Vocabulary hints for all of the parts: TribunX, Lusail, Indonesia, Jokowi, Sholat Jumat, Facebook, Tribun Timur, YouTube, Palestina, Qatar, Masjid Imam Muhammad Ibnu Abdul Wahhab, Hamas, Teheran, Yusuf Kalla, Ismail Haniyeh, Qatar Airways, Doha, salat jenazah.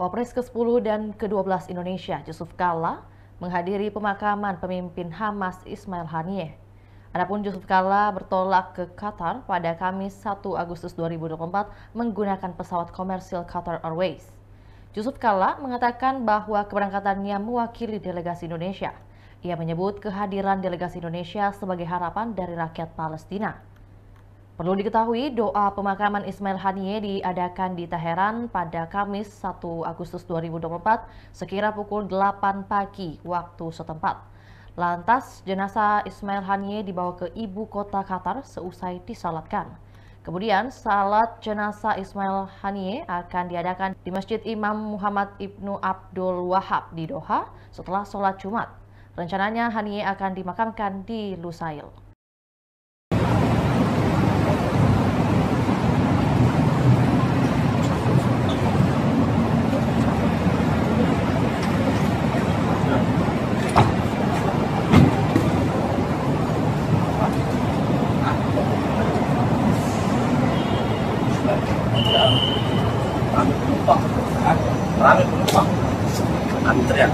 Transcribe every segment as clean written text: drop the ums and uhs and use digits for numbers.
Wapres ke-10 dan ke-12 Indonesia, Yusuf Kalla, menghadiri pemakaman pemimpin Hamas Ismail Haniyeh. Adapun Yusuf Kalla bertolak ke Qatar pada Kamis 1 Agustus 2024 menggunakan pesawat komersil Qatar Airways. Yusuf Kalla mengatakan bahwa keberangkatannya mewakili delegasi Indonesia. Ia menyebut kehadiran delegasi Indonesia sebagai harapan dari rakyat Palestina. Perlu diketahui, doa pemakaman Ismail Haniyeh diadakan di Teheran pada Kamis 1 Agustus 2024 sekira pukul 8 pagi waktu setempat. Lantas, jenazah Ismail Haniyeh dibawa ke ibu kota Qatar seusai disalatkan. Kemudian, salat jenazah Ismail Haniyeh akan diadakan di Masjid Imam Muhammad Ibnu Abdul Wahhab di Doha setelah sholat Jumat. Rencananya Haniyeh akan dimakamkan di Lusail. Rame penumpang, kami teriak.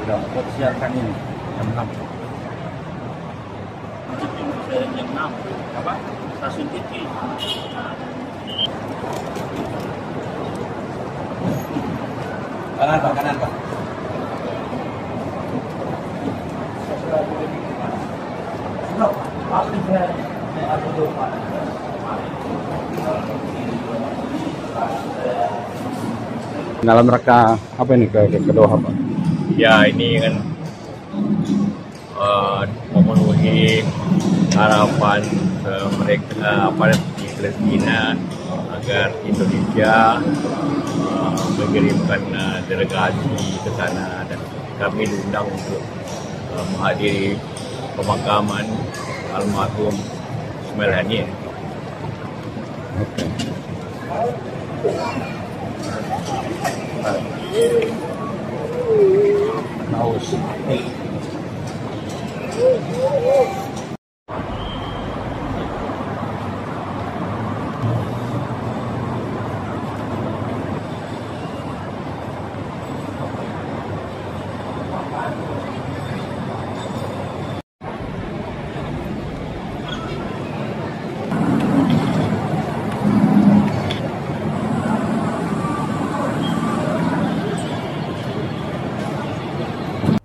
Sudah buat siarkan ini jam 6. Yang 6 apa stasiun TV. Kanan pak. Dalam rangka apa ini ke Doha, Pak? Ya, ini kan memenuhi harapan mereka di Palestina agar Indonesia mengirimkan delegasi ke sana, dan kami diundang untuk menghadiri pemakaman almarhum Ismail Haniyeh.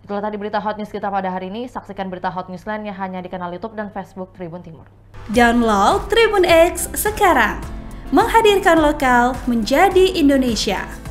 Itulah tadi berita Hot News kita pada hari ini. Saksikan berita Hot News lainnya hanya di kanal YouTube dan Facebook Tribun Timur. Download TribunX sekarang. Menghadirkan lokal menjadi Indonesia.